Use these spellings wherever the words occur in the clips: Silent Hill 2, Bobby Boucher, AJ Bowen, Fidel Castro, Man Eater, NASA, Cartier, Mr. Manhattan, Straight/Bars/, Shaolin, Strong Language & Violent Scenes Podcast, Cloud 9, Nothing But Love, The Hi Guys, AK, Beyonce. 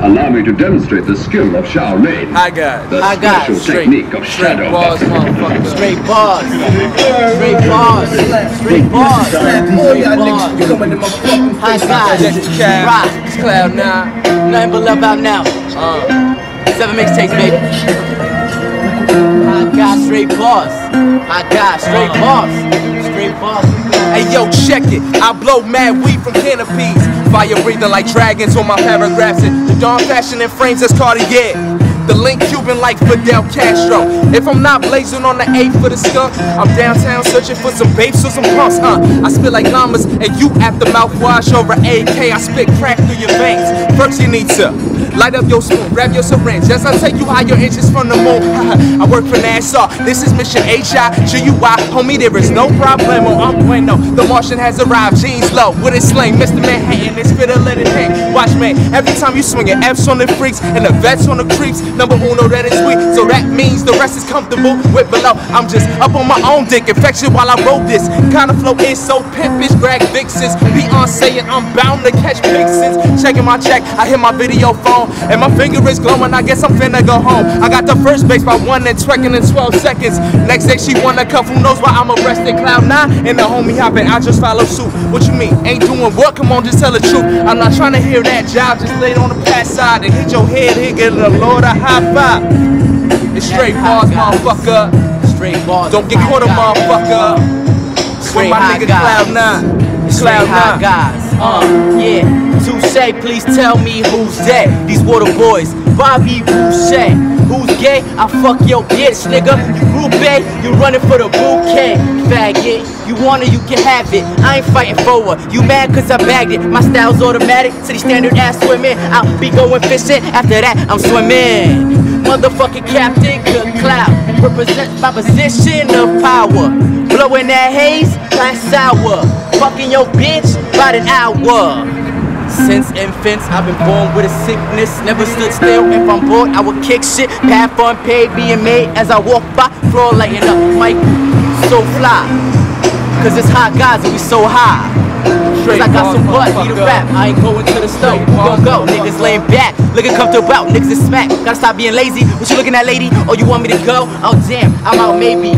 Allow me to demonstrate the skill of Shaolin. Hi guys. The special technique of shadow. Straight bars, straight bars, straight bars. All y'all niggas coming to my fucking face. High five, rock, it's Cloud 9. Nothing but love out now. 7 mixtapes, baby. I got straight bars. I got straight bars. Straight bars. Hey yo, check it. I blow mad weed from canopies. Fire breathing like dragons on my paragraphs, and the darn fashion in frames that's Cartier. The link Cuban like Fidel Castro. If I'm not blazing on the 8 for the skunk, I'm downtown searching for some babes or some pumps, I spit like llamas and you after mouthwash over AK. I spit crack through your veins. First you need to light up your spoon, grab your syringe, as I take you higher inches from the moon. I work for NASA, this is Mission HIGUI. Homie, there is no problem, I'm bueno. The Martian has arrived, jeans low, with his sling. Mr. Manhattan is fiddle in his hand. Watch me, every time you swing your F's on the freaks, and the vets on the creeps, number 1 that is sweet. So that means the rest is comfortable with below. I'm just up on my own dick, infection while I roll this. Kinda flow is so pimpish, drag vixens. Beyonce and I'm bound to catch vixens. Checking my check, I hit my video phone. And my finger is glowing, I guess I'm finna go home. I got the first base by 1 and trekking in 12 seconds. Next day she wanna cuff, who knows why I'm arrested. Cloud 9 and the homie hopping, I just follow suit. What you mean, ain't doing what? Come on, just tell the truth. I'm not trying to hear that job, just lay it on the past side and hit your head, hit get the Lord a high five. It's straight bars, motherfucker. Straight bars. Don't get caught up, motherfucker. Straight my nigga Cloud 9. Cloud 9 guys. Yeah. To say, please tell me who's that? These water boys, Bobby Boucher. Who's gay? I fuck your bitch, nigga. You groupie, you running for the bouquet, faggot. You want it, you can have it. I ain't fighting for her. You mad cause I bagged it. My style's automatic, city standard ass swimming. I'll be going fishing, after that I'm swimming. Motherfucking Captain Cloud represents my position of power. Blowing that haze, like sour. Fucking your bitch, about an hour. Since infants, I've been born with a sickness. Never stood still, if I'm bored, I would kick shit. Path unpaid, being made as I walk by. Floor lighting up, Mike, so fly. Cause it's hot guys and we so high. Cause I got some butt, need a rap. I ain't going to the store, we gon' go. Niggas laying back, looking comfortable, niggas is smack. Gotta stop being lazy, what you looking at lady? Oh, you want me to go? Oh damn, I'm out maybe.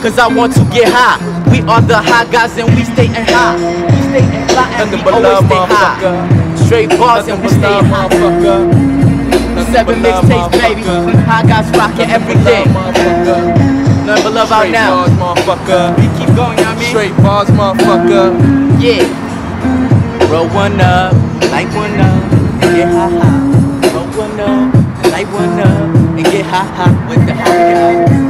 Cause I want to get high. We are the high guys and we stayin' high. Nothing but love, motherfucker. Straight bars and we stay hot. 7 mixtapes, baby. High guys rockin' everything. Nothing but love out now. We keep going, y'all mean? Straight bars, motherfucker. Yeah. Roll one up, light one up, and get high high. Roll one up, light one up, and get high high with the high guys.